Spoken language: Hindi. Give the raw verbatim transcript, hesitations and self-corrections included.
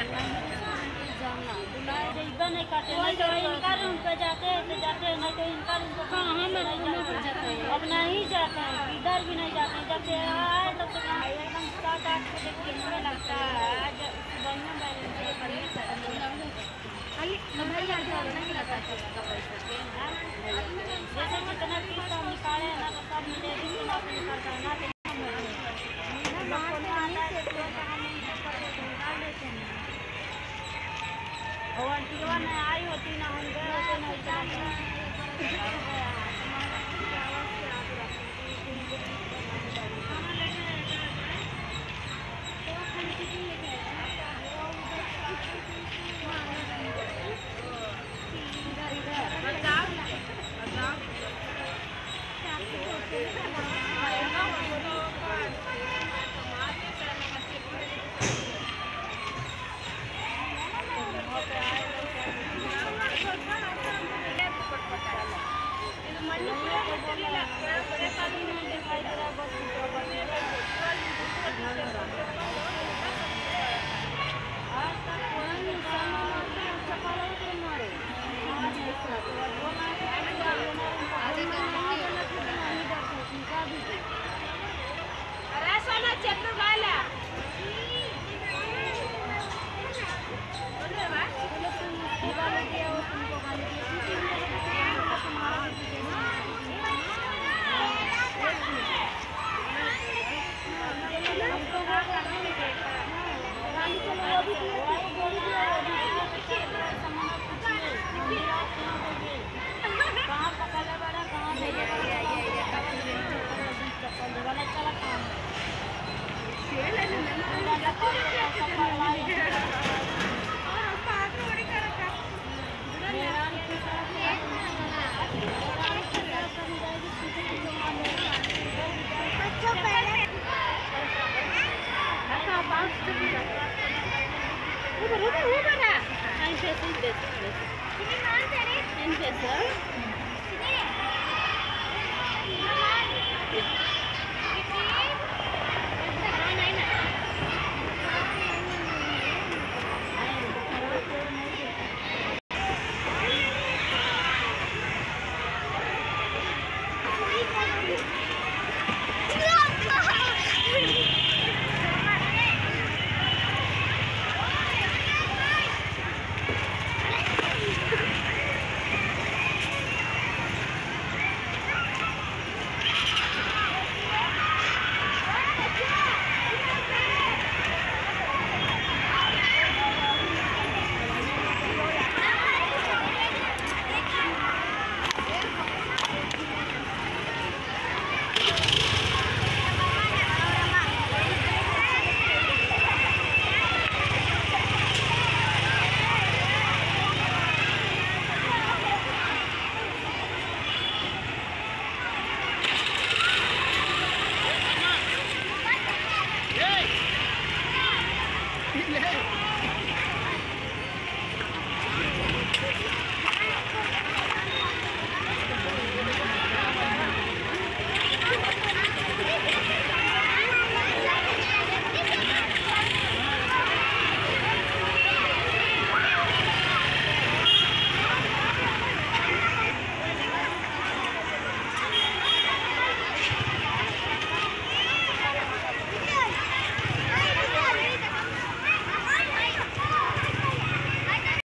अपना ही जाते हैं, इधर भी नहीं जाते हैं। जब से आए तब से एकदम सात आठ बजे कितना लगता है। आज बनिया बैलेंस के पड़े खाली नंबर आ जा रहा है ना का पैसा के जैसे कितना किस्त निकाले ना सब मिले ना करता ना ना बात आने से काम निकाल लेते हैं। और जो ना आई होती ना हम गए होते ना जाते Uber, Uber, Uber. I'm just in this. Can you answer it? In this, sir.